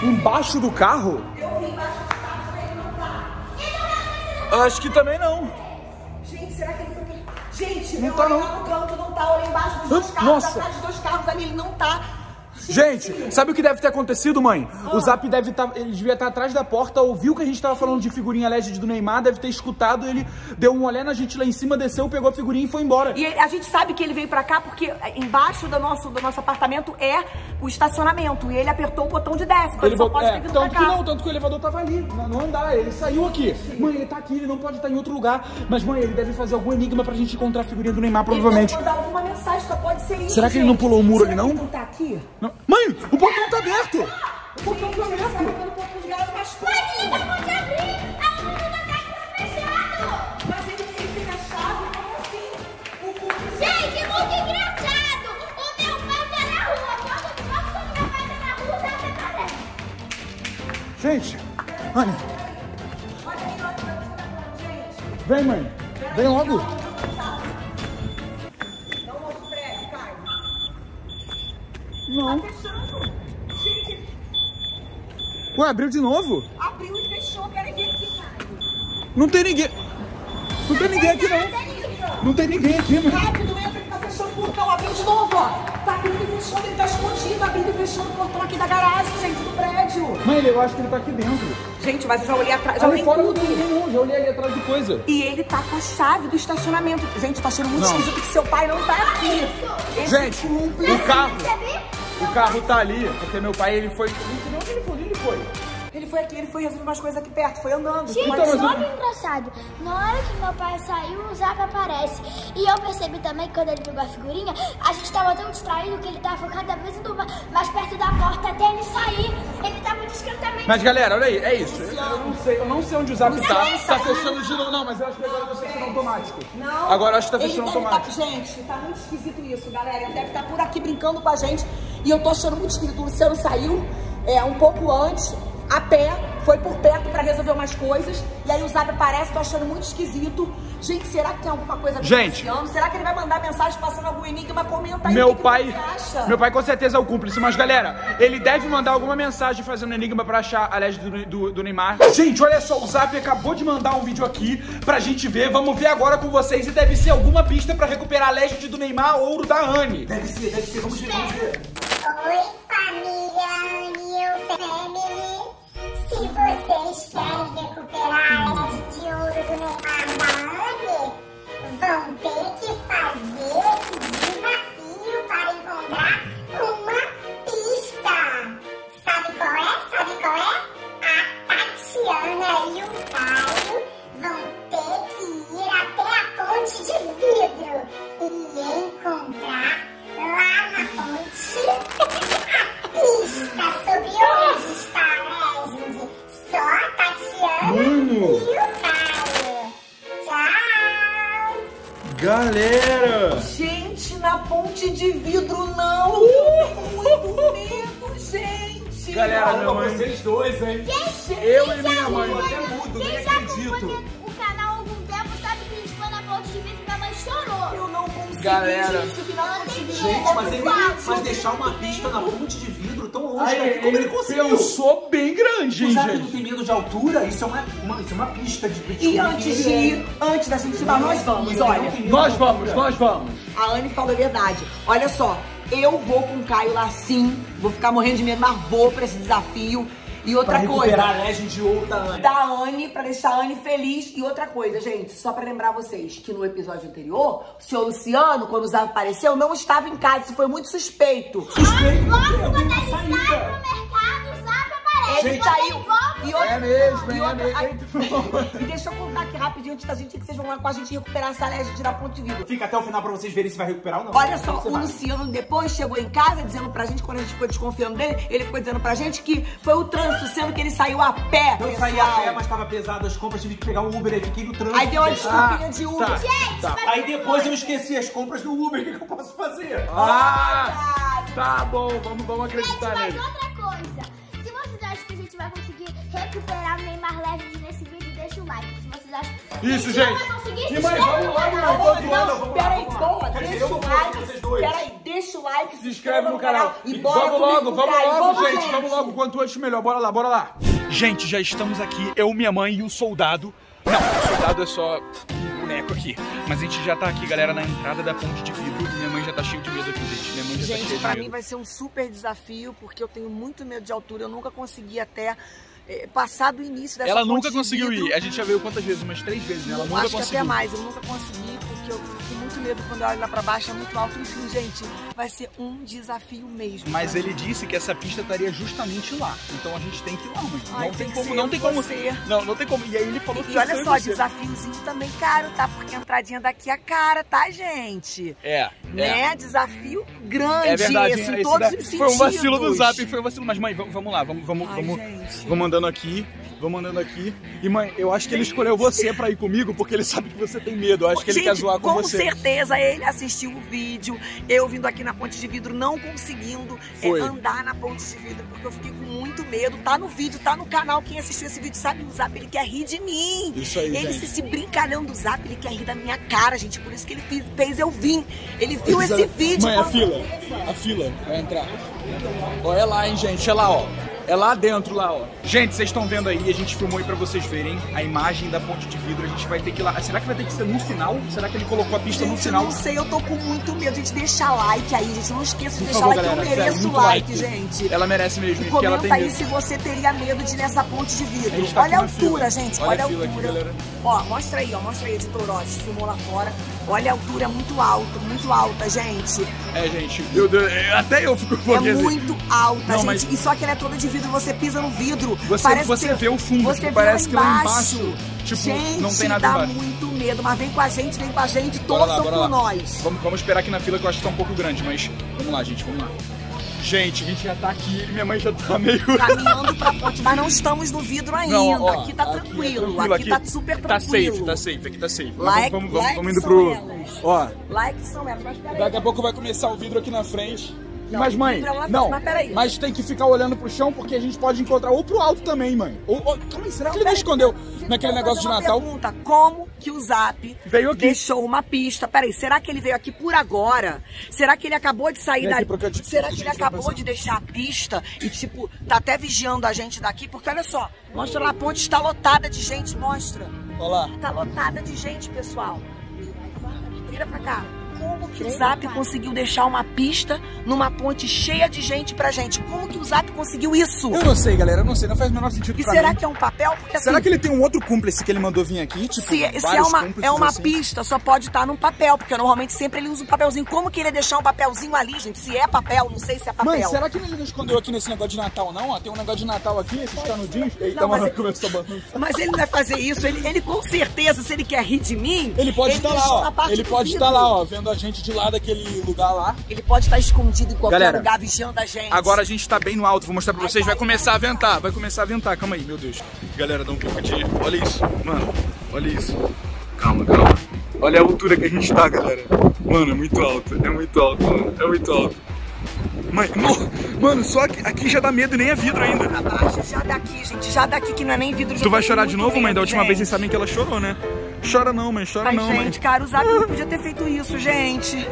Embaixo do carro? Acho que também não. Gente, será que ele foi... Gente, não tá, não. Olha lá no canto, não tá. Olha embaixo dos dois carros, atrás dos dois carros ali, ele não tá. Gente, sabe o que deve ter acontecido, mãe? Ah. O Zap deve estar, tá, ele devia estar tá atrás da porta, ouviu que a gente tava falando de figurinha legend do Neymar, deve ter escutado, ele deu um olhar na gente lá em cima, desceu, pegou a figurinha e foi embora. E a gente sabe que ele veio pra cá porque embaixo do nosso, do nosso apartamento é o estacionamento, e ele apertou o botão de desce, ele só pode é, ter vindo tanto pra cá. Que não, tanto que o elevador tava ali, no andar, ele saiu aqui. Mãe, ele tá aqui, ele não pode estar em outro lugar, mas mãe, ele deve fazer algum enigma pra gente encontrar a figurinha do Neymar, provavelmente. Ele deve mandar alguma mensagem, só pode ser isso. Será que gente? Ele não pulou o muro Será ali, não? Ele não tá aqui? Não. Mãe, o botão tá aberto! O botão tá aberto! Mas ele tá com a abrir! A lâmpada tá com fechado! Mas ele tem que ficar chave, como assim? Gente, é muito engraçado! O meu pai tá na rua! Logo depois que o meu pai tá na rua, tá até parece! Gente, Anne! Vem, mãe! Vem logo! Não. Tá fechando. Gente. Ué, abriu de novo? Abriu e fechou. Quero ver aqui, cara. Não tem ninguém. Não tem ninguém aqui, não. Não tem ninguém aqui, mano. Rápido, entra que tá fechando o portão. Abriu de novo, ó. Tá abrindo e fechando. Ele tá escondido. Abrindo e fechando o portão aqui da garagem, gente, do prédio. Mãe, eu acho que ele tá aqui dentro. Gente, mas eu já olhei atrás. Já olhei fora tudo. Não tem ninguém, não. Já olhei ali atrás de coisa. E ele tá com a chave do estacionamento. Gente, tá achando muito esquisito que seu pai não tá aqui. Esse gente, clube... o carro... O carro tá ali, porque meu pai, ele foi... Não sei onde ele foi. Ele foi aqui, ele foi resolver umas coisas aqui perto, foi andando. Gente, mas... só que engraçado, na hora que meu pai saiu, o Zap aparece. E eu percebi também que quando ele pegou a figurinha, a gente tava tão distraído que ele tava cada vez indo mais perto da porta até ele sair. Ele tava discretamente... Mas galera, olha aí, é isso. Eu, eu não sei, eu não sei onde o Zap tá. Tá fechando de novo, não, mas eu acho que agora tá fechando automático. Não. Agora eu acho que tá fechando automático. Tá, gente, tá muito esquisito isso, galera. Ele deve estar tá por aqui brincando com a gente. E eu tô achando muito esquisito. O Luciano saiu é, um pouco antes, a pé, foi por perto pra resolver umas coisas. E aí o Zap aparece, tô achando muito esquisito. Gente, será que tem alguma coisa acontecendo? Gente, será que ele vai mandar mensagem passando algum enigma? Comenta aí meu o que pai, que você acha. Meu pai com certeza é o cúmplice. Mas galera, ele deve mandar alguma mensagem fazendo enigma pra achar a legend do, do, do Neymar. Gente, olha só, o Zap acabou de mandar um vídeo aqui pra gente ver. Vamos ver agora com vocês. E deve ser alguma pista pra recuperar a legend do Neymar ou o da Anne. Deve ser, deve ser, vamos ver, vamos ver. Oi, família, New Family. Se vocês querem recuperar a legend de ouro do Neymar da Anne, vão ter que fazer esse desafio para encontrar uma pista. Sabe qual é? Sabe qual é? A Tatiana e o Caio vão ter que ir até a Ponte de Vidro e encontrar lá na ponte a pista sobre onde está a legend. Só a Tatiana e o Caio. Tchau! Galera! Gente, na Ponte de Vidro não! Muito medo, gente! Galera, Calma, não, vocês dois, hein? Quem, eu quem e minha mãe, eu até mudo, nem acredito. O canal há algum tempo sabe que a gente foi na Ponte Ponte de Vidro, minha mãe chorou. Eu não consegui, galera, gente, subir na Ponte de Vidro. Gente, mas, ele, mas deixar uma pista na Ponte de Vidro tão longe, ai, daqui, como ele, ele conseguiu? Eu sou bem grande, hein, gente. Sabe, não tem medo de altura? Isso é uma, uma, isso é uma pista de Vidro. E antes de ir, antes da gente subir, nós vamos, olha. Nós vamos, nós vamos. A Anne falou a verdade. Olha só, eu vou com o Caio lá sim. Vou ficar morrendo de medo, mas vou pra esse desafio. E outra pra coisa, a legend de outra Anne. Da Anne, pra deixar a Anne feliz. E outra coisa, gente, só pra lembrar vocês que no episódio anterior, o senhor Luciano, quando o Zé apareceu, não estava em casa. Isso foi muito suspeito. Suspeito? Ah, logo, quando ele sai pro mercado, o Zé aparece. Ele saiu. E outra, é mesmo, e outra, é mesmo. A... E deixa eu contar aqui rapidinho antes da gente, que vocês vão lá com a gente recuperar essa legend da Ponte de Vidro. Fica até o final pra vocês verem se vai recuperar ou não. Olha só, o Luciano depois chegou em casa dizendo pra gente, quando a gente ficou desconfiando dele, ele ficou dizendo pra gente que foi o trânsito, sendo que ele saiu a pé. Eu saí a pé, mas tava pesado as compras, tive que pegar um Uber, aí fiquei no trânsito. Aí deu uma desculpinha de Uber. Tá, gente, tá. Aí depois eu esqueci as compras do Uber, o que, que eu posso fazer? Ah, ah tá. Tá bom, vamos, vamos acreditar nele. Recuperar o Neymar Legend nesse vídeo, deixa o like se vocês acham que isso, gente, vai conseguir. Se inscreve no canal. Peraí, boa, deixa o like. Peraí, deixa o like, se inscreve no canal. E bora vamos logo, vamos logo, gente. Vamos logo, quanto antes melhor. Bora lá, bora lá. Gente, já estamos aqui, eu, minha mãe e o soldado. Não, o soldado é só um boneco aqui. Mas a gente já tá aqui, galera, na entrada da Ponte de Vidro. Minha mãe já tá cheia de medo aqui, gente. Minha mãe já gente, tá cheia de pra medo. Mim vai ser um super desafio, porque eu tenho muito medo de altura. Eu nunca consegui até... É, passado o início dessa. Ela nunca conseguiu ir, a gente já veio quantas vezes? Umas três vezes, né? Ela nunca conseguiu. Acho que até mais, eu nunca consegui, porque eu fico muito medo quando eu olho lá pra baixo, é muito alto. Enfim, gente, vai ser um desafio mesmo. Mas ele disse que essa pista estaria justamente lá, então a gente tem que ir lá, mãe. Ai, não tem, tem como, ser, não tem como ser. Não, não tem como. E aí ele falou que. E olha só, desafiozinho também caro, tá? Porque a entradinha daqui é cara, tá, gente? É. Né? É. Desafio grande. É verdade, isso, em todos os sentidos. Foi um vacilo do Zap, foi um vacilo. Mas, mãe, vamos lá, vamos, vamos, ai, vamos, gente. Vamos andar. Vou mandando aqui, vou mandando aqui. E mãe, eu acho que ele escolheu você pra ir comigo porque ele sabe que você tem medo. Eu acho que ele gente, quer zoar com, com você. Com certeza, ele assistiu o vídeo, eu vindo aqui na Ponte de Vidro, não conseguindo é, andar na Ponte de Vidro, porque eu fiquei com muito medo. Tá no vídeo, tá no canal. Quem assistiu esse vídeo sabe do Zap, ele quer rir de mim. Isso aí, ele, gente. Se esse brincalhão do Zap, ele quer rir da minha cara, gente. Por isso que ele fez, fez eu vim. Ele viu esse a... vídeo. Mãe, a fila, a fila vai entrar. Olha lá, hein, gente, olha lá, ó. É lá dentro, lá, ó. Gente, vocês estão vendo aí, a gente filmou aí pra vocês verem a imagem da Ponte de Vidro. A gente vai ter que ir lá. Será que vai ter que ser no final? Será que ele colocou a pista, gente, no final? Eu não sei, eu tô com muito medo. Gente, deixa like aí, gente. Não esqueça de deixar like, galera, eu mereço like, like, gente. Ela merece mesmo, gente, porque ela tem medo. Comenta aí se você teria medo de ir nessa Ponte de Vidro. Tá, olha a altura, fila, gente. Olha, olha a altura. Aqui, galera. Ó, mostra aí, ó. Mostra aí, editor, ó. Filmou lá fora. Olha a altura, muito alta, muito alta, gente. É, gente, meu Deus, até eu fico com medo. É muito alta, não, gente, mas... e só que ela é toda de vidro, você pisa no vidro. Você, parece você que vê o fundo, você tipo, parece que lá embaixo, tipo, gente, não tem nada embaixo. Dá muito medo, mas vem com a gente, vem com a gente, todos são por nós. Vamos, vamos esperar aqui na fila, que eu acho que tá um pouco grande, mas vamos lá, gente, vamos lá. Gente, a gente já tá aqui, ele, minha mãe já tá meio... Caminhando pra ponte, mas não estamos no vidro ainda. Não, ó, aqui tá tranquilo, aqui, é tranquilo, aqui, aqui tá super tranquilo. Tá safe, tá safe, aqui tá safe. Like, vamos, vamos, like vamos indo pro... Elas. Ó. Like são elas, mas peraí. Daqui a pouco vai começar o vidro aqui na frente. Não, mas, mãe, lá, não, mas, peraí. Mas tem que ficar olhando pro chão, porque a gente pode encontrar ou pro alto também, mãe. Ou, ou, como é, será que ele não escondeu naquele negócio de Natal? Pergunta, como que o Zap veio aqui? Deixou uma pista? Peraí, será que ele veio aqui por agora? Será que ele acabou de sair daqui? Te... Será que ele acabou de deixar a pista e, tipo, tá até vigiando a gente daqui? Porque, olha só, mostra lá, a ponte está lotada de gente, mostra. Olha lá. Tá lotada de gente, pessoal. Vira pra cá. Como que o Zap conseguiu deixar uma pista numa ponte cheia de gente pra gente? Como que o Zap conseguiu isso? Eu não sei, galera, eu não sei, não faz o menor sentido. E pra será mim. Que é um papel? Porque, será assim, que ele tem um outro cúmplice que ele mandou vir aqui? Tipo, se, se é uma, é uma assim. Pista, só pode estar num papel, porque normalmente sempre ele usa um papelzinho. Como que ele ia deixar um papelzinho ali, gente? Se é papel, não sei se é papel. Mãe, será que ele não escondeu aqui nesse negócio de Natal, não? Ó, tem um negócio de Natal aqui, esses canudinhos. Eita, não, mano, começou ele... a bagunça. Mas ele não vai fazer isso, ele, ele com certeza, se ele quer rir de mim... Ele pode estar lá, ó, ele pode estar lá, ó, vendo a gente de lá daquele lugar lá. Ele pode estar escondido em qualquer galera, lugar, vigiando a gente. Agora a gente tá bem no alto, vou mostrar pra vocês. Vai, vai começar vai, a ventar, vai começar a ventar. Calma aí, meu Deus. Galera, dá um pouco de... Olha isso, mano. Olha isso. Calma, calma. Olha a altura que a gente tá, galera. Mano, é muito alto, é muito alto, mano. É muito alto. Mãe, no... Mano, só que aqui já dá medo, nem é vidro ainda. Abaixo, já daqui, gente. Já daqui, que não é nem vidro. Tu vai chorar de novo, medo, mãe? Da última gente. Vez, vocês sabem que ela chorou, né? Chora não, mãe, chora Ai, não, gente, mãe. Gente, cara, o Zap não podia ter feito isso, gente.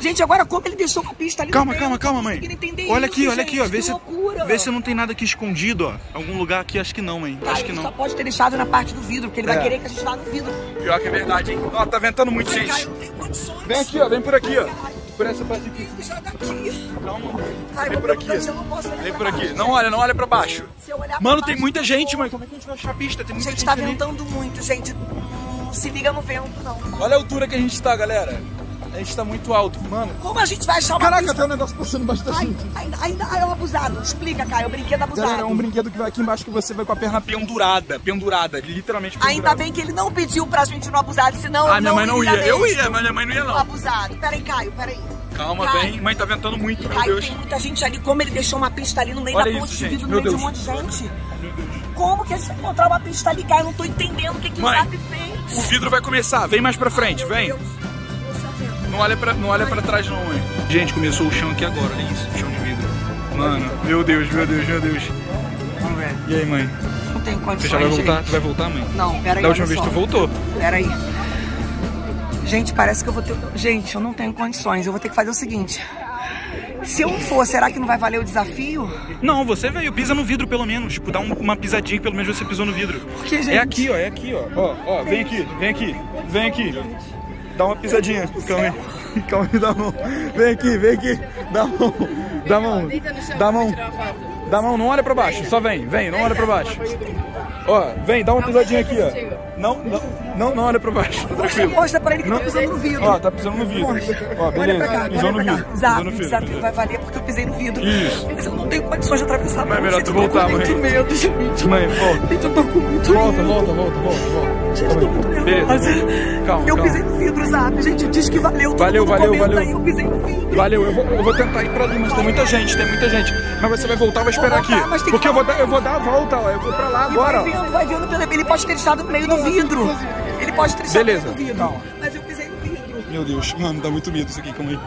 Gente, agora como ele deixou uma pista ali? Calma, calma, calma, mãe. Olha aqui, olha aqui, ó. Vê se, vê se não tem nada aqui escondido, ó. Algum lugar aqui, acho que não, mãe. Acho que não. Só pode ter deixado na parte do vidro, porque ele vai querer que a gente vá no vidro. Pior que é verdade, hein? Ó, tá ventando muito, gente. Vem aqui, ó. Vem por aqui, ó. Por essa parte aqui. Calma, mãe. Vem por aqui. Vem por aqui. Não olha, não olha pra baixo. Mano, tem muita gente, mãe. Como é que a gente vai achar a pista? Tem muita gente. Gente, tá ventando muito, gente. Não se liga no vento, não. Olha a altura que a gente tá, galera. A gente tá muito alto, mano. Como a gente vai achar uma Caraca, pista? Tem um negócio passando embaixo da gente. Ainda, ainda é um abusado. Explica, cara. É um brinquedo abusado. Cara, é um brinquedo que vai aqui embaixo que você vai com a perna pendurada. Pendurada, literalmente pendurada. Ainda bem que ele não pediu pra gente não abusar, senão ah, minha não mãe não ia. ia. Eu ia, mas minha mãe não ia não. Abusado. Peraí, Caio, peraí. Calma, Caio. Vem. Mãe, tá ventando muito, meu Caio, Deus. Tem muita gente ali. Como ele deixou uma pista ali no meio Olha da ponte de vidro, no meu meio Deus. de um monte de gente. Meu Deus. Como que a gente vai encontrar uma pista ali, Caio? Eu não tô entendendo o que, que mãe, o Zap fez. O vidro vai começar. Vem mais pra frente, Ai, vem. Deus. Não olha pra, não olha pra trás não, mãe. Gente, começou o chão aqui agora, olha isso, chão de vidro. Mano, meu Deus, meu Deus, meu Deus. E aí, mãe? Não tenho condições, Você já vai voltar? Gente. Tu vai voltar, mãe? Não, peraí. Da última vez só. tu voltou. Peraí. Gente, parece que eu vou ter... Gente, eu não tenho condições, eu vou ter que fazer o seguinte. Se eu não for, será que não vai valer o desafio? Não, você veio, pisa no vidro pelo menos. Tipo, dá um, uma pisadinha, pelo menos você pisou no vidro. Porque, gente... É aqui, ó, é aqui, ó. Ó, ó, vem aqui, vem aqui, vem aqui. Dá uma pisadinha, calma aí, calma aí, dá a mão, vem aqui, vem aqui, dá a mão, dá a mão, dá a mão, dá a mão, não olha pra baixo, só vem, vem, não olha pra baixo, ó, vem, dá uma pisadinha aqui, ó, não, não, não, não olha pra baixo, tá tranquilo. Mostra pra ele que tá pisando no vidro. Ó, tá pisando no vidro, ó, beleza, pisou no vidro, pisou no vidro. Vai valer porque eu pisei no vidro, isso, mas eu não tenho condições de atravessar, mas é melhor tu voltar, mãe, eu tô com muito medo, gente, mãe, volta, eu tô com muito medo, volta, volta, volta, volta, gente, eu tô muito nervosa. Calma, eu calma. pisei no vidro, Zap. Gente, diz que valeu. Todo valeu, valeu, valeu. Aí, eu pisei no vidro. Valeu, eu vou, eu vou tentar ir pra ali, mas valeu. tem muita gente, tem muita gente. Mas você vai voltar, vai esperar voltar, aqui. Porque eu vou, dar, eu vou dar a volta, ó. Eu vou pra lá agora. Vai vendo, vai vendo pela... Ele pode ter estado no meio do vidro. Ele pode ter estado no meio do vidro. Calma. Mas eu pisei no vidro. Meu Deus, mano, dá muito medo isso aqui, calma aí.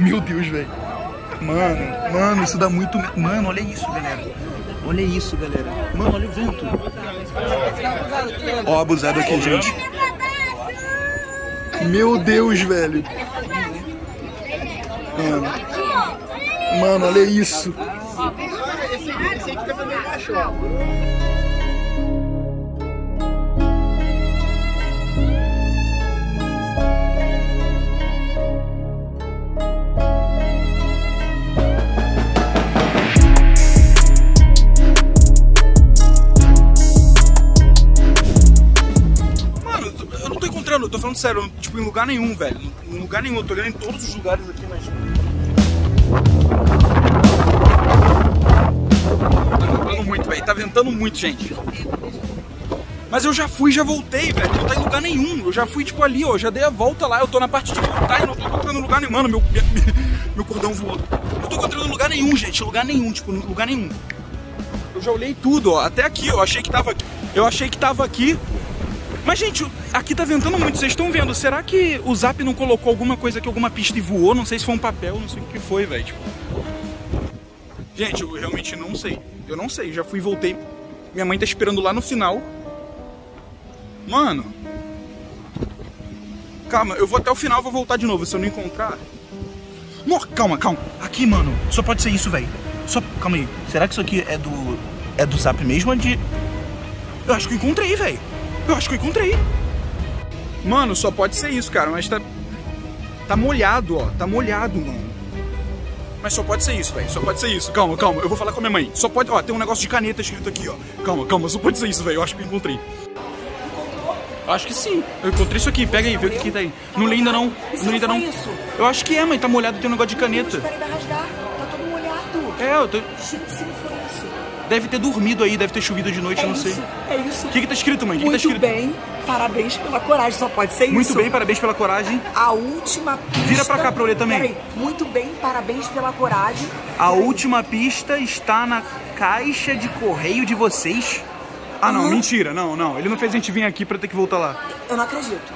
Meu Deus, velho. Mano, mano, isso dá muito medo. Mano, olha isso, galera. Olha isso, galera. Mano, olha o vento. Ó, abusado aqui, gente. Meu Deus, velho. Mano, Mano olha isso. Esse aqui tá também cachorro. Eu tô falando sério, tipo, em lugar nenhum, velho. Em lugar nenhum, eu tô olhando em todos os lugares aqui, mas... Tá ventando muito, velho. Tá ventando muito, gente. Mas eu já fui, já voltei, velho. Não tá em lugar nenhum. Eu já fui, tipo, ali, ó. Já dei a volta lá. Eu tô na parte de voltar e não tô encontrando lugar nenhum. Mano, meu, meu cordão voou. Não tô encontrando lugar nenhum, gente. Lugar nenhum, tipo, lugar nenhum. Eu já olhei tudo, ó. Até aqui, ó. Achei que tava aqui. Eu achei que tava aqui. Mas, gente, aqui tá ventando muito, vocês estão vendo. Será que o Zap não colocou alguma coisa aqui, alguma pista e voou? Não sei se foi um papel, não sei o que foi, velho. Tipo... Gente, eu realmente não sei. Eu não sei, já fui e voltei. Minha mãe tá esperando lá no final. Mano. Calma, eu vou até o final, vou voltar de novo, se eu não encontrar. Nossa, calma, calma. Aqui, mano, só pode ser isso, velho. Só... Calma aí. Será que isso aqui é do... É do Zap mesmo? De... Eu acho que eu encontrei, velho. Eu acho que eu encontrei. Mano, só pode ser isso, cara. Mas tá... Tá molhado, ó. Tá molhado, mano. Mas só pode ser isso, velho. Só pode ser isso. Calma, calma. Eu vou falar com a minha mãe. Só pode... Ó, tem um negócio de caneta escrito aqui, ó. Calma, calma. Só pode ser isso, velho. Eu acho que eu encontrei. Acho que sim. Eu encontrei isso aqui. Pega aí. Vê o que que tá aí. Não lê ainda, não. Não lê ainda, não. Eu acho que é, mãe. Tá molhado. Tem um negócio de caneta. Espera aí, vai rasgar. Tá todo molhado. É, eu tô... Deve ter dormido aí, deve ter chovido de noite, é não isso, sei. É isso. O que que tá escrito, mãe? Que Muito que tá escrito? bem, parabéns pela coragem, só pode ser Muito isso. Muito bem, parabéns pela coragem. A última pista... Vira pra cá pra eu ler também. Peraí. Muito bem, parabéns pela coragem. A Peraí. última pista está na caixa de correio de vocês. Ah, não, uhum. mentira. Não, não. Ele não fez a gente vir aqui pra ter que voltar lá. Eu não acredito.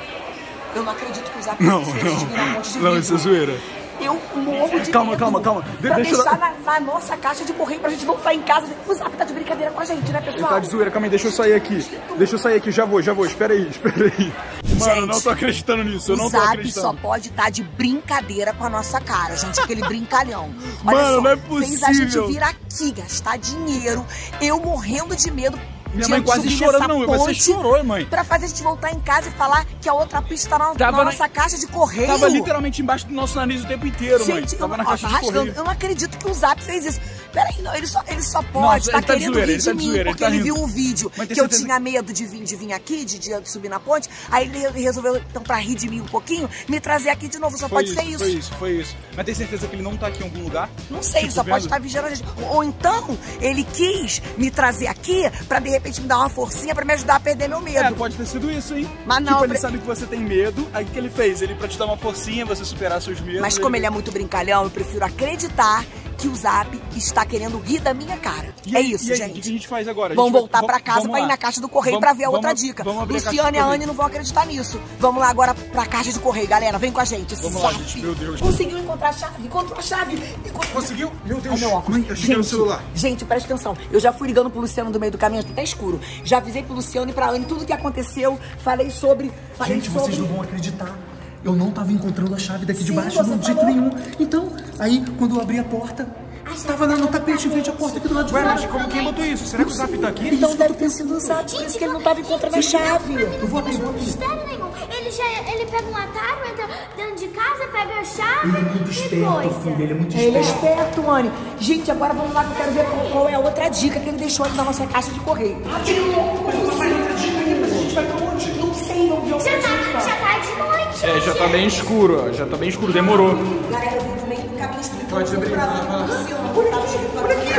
Eu não acredito que usar... Não, não. Não, isso é zoeira. eu morro de calma, medo. Calma, calma, calma. Pra deixa deixar eu... na, na nossa caixa de correio pra gente voltar em casa. O Zap tá de brincadeira com a gente, né, pessoal? Ele tá de zoeira, calma aí, deixa eu sair aqui. Deixa eu sair aqui, já vou, já vou. Espera aí, espera aí. Mano, gente, eu não tô acreditando nisso, eu não tô acreditando. O Zap só pode estar tá de brincadeira com a nossa cara, gente. Aquele brincalhão. Olha mano, só, não é possível. Fez a gente vir aqui, gastar dinheiro, eu morrendo de medo. Minha mãe quase chorando, não, você chorou, mãe. Pra fazer a gente voltar em casa e falar que a outra pista tá na, tava na nossa na... caixa de correio. Tava literalmente embaixo do nosso nariz o tempo inteiro, gente, mãe. Gente, tava eu, na ó, caixa tá de correio. Eu não acredito que o Zap fez isso. Peraí, não, ele só, ele só pode, não, tá, ele tá querendo zoeira, rir de, ele de mim, zoeira, porque ele, tá ele viu um vídeo que certeza... eu tinha medo de vir, de vir aqui, de, de subir na ponte, aí ele resolveu, então, pra rir de mim um pouquinho, me trazer aqui de novo, só foi pode isso, ser isso. Foi isso, foi isso. Mas tem certeza que ele não tá aqui em algum lugar? Não sei, tipo, ele só vendo? Pode estar vigiando a gente. Ou então, ele quis me trazer aqui pra, de repente, me dar uma forcinha pra me ajudar a perder meu medo. É, pode ter sido isso, hein? Mas não. Tipo, ele pre... sabe que você tem medo, aí o que ele fez? Ele pra te dar uma forcinha, você superar seus medos. Mas como ele, ele é muito brincalhão, eu prefiro acreditar que o Zap está querendo rir da minha cara. E, é isso, e aí, gente. O que a gente faz agora? Vamos voltar vai, pra casa pra ir lá. Na caixa do correio vamos, pra ver a vamos, outra dica. Luciana e a Anne não vão acreditar nisso. Vamos lá agora pra caixa de correio, galera. Vem com a gente. Vamos Zap. Lá, gente. Meu Deus. Conseguiu encontrar a chave? Encontrou a chave. Encontrou... Conseguiu? Meu Deus. Ai, meu óculos. Mãe, eu cheguei no celular. Gente, presta atenção. Eu já fui ligando pro Luciano no meio do caminho, tá escuro. Já avisei pro Luciano e pra Anne tudo o que aconteceu. Falei sobre... Falei gente, sobre... vocês não vão acreditar. Eu não tava encontrando a chave daqui de baixo de jeito nenhum. Então, aí, quando eu abri a porta, estava no tapete em frente à porta aqui do lado de fora. Ué, mas como quem botou isso? Será que o Zap tá aqui? Então deve ter sido o Zap, por isso que ele não tava encontrando a chave. Eu vou abrir, vou abrir. Mistério nenhum. Ele já, ele pega um atalho, entra dentro de casa, pega a chave e coisa. Ele é muito esperto, ele é esperto, Anne. Gente, agora vamos lá que eu quero ver qual é a outra dica que ele deixou ali na nossa caixa de correio. Ah, tem outra dica aqui pra gente, vai pra onde? Não sei, não vi outra dica. Já tá de novo. É, já tá bem escuro, ó. Já tá bem escuro, demorou. Galera, eu vim no meio do caminho explicando. Pode abrir, vai lá. Por aqui, por aqui.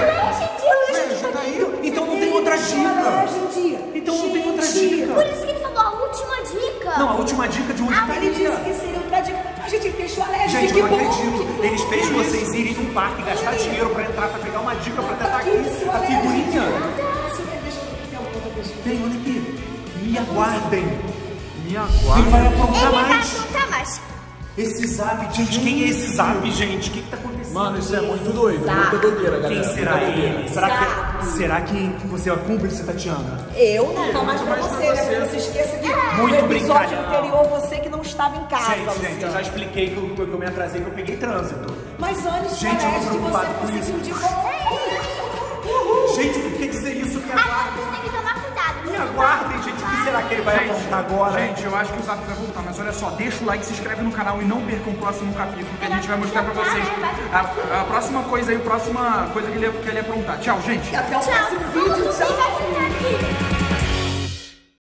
Ué, já tá aí. Então não tem outra dica. Então não tem outra dica. Por isso que ele falou a última dica. Não, a última dica de onde tá ele disse que seria outra dica. A gente fechou a leve. Gente, eu não acredito. Eles fez vocês irem num parque, gastar dinheiro pra entrar, pra pegar uma dica, pra tentar aqui a figurinha. Tem, olha aqui. Me aguardem. Minha ele vai aprontar mais. Ele vai mais. Esse Zap, gente, quem é esse Zap, gente? O que que tá acontecendo? Mano, isso é muito doido, Zap. Muita doideira, galera. Quem será ele? Será que, será que você é a cúmplice, Tatiana? Eu não, tá mais pra você, né? Não se esqueça que muito no episódio anterior você que não estava em casa. Gente, gente, eu já expliquei que eu, que eu me atrasei, que eu peguei trânsito. Mas antes, gente, eu tô preocupado com isso. Gente, o que dizer isso que é aguardem, gente, o que será que ele vai voltar agora? Gente, eu acho que o Zap vai voltar, mas olha só, deixa o like, se inscreve no canal e não percam o próximo capítulo, que a gente vai mostrar pra vocês a, a próxima coisa aí, a próxima coisa que ele, que ele ia aprontar. Tchau, gente! Até o próximo vídeo, tchau!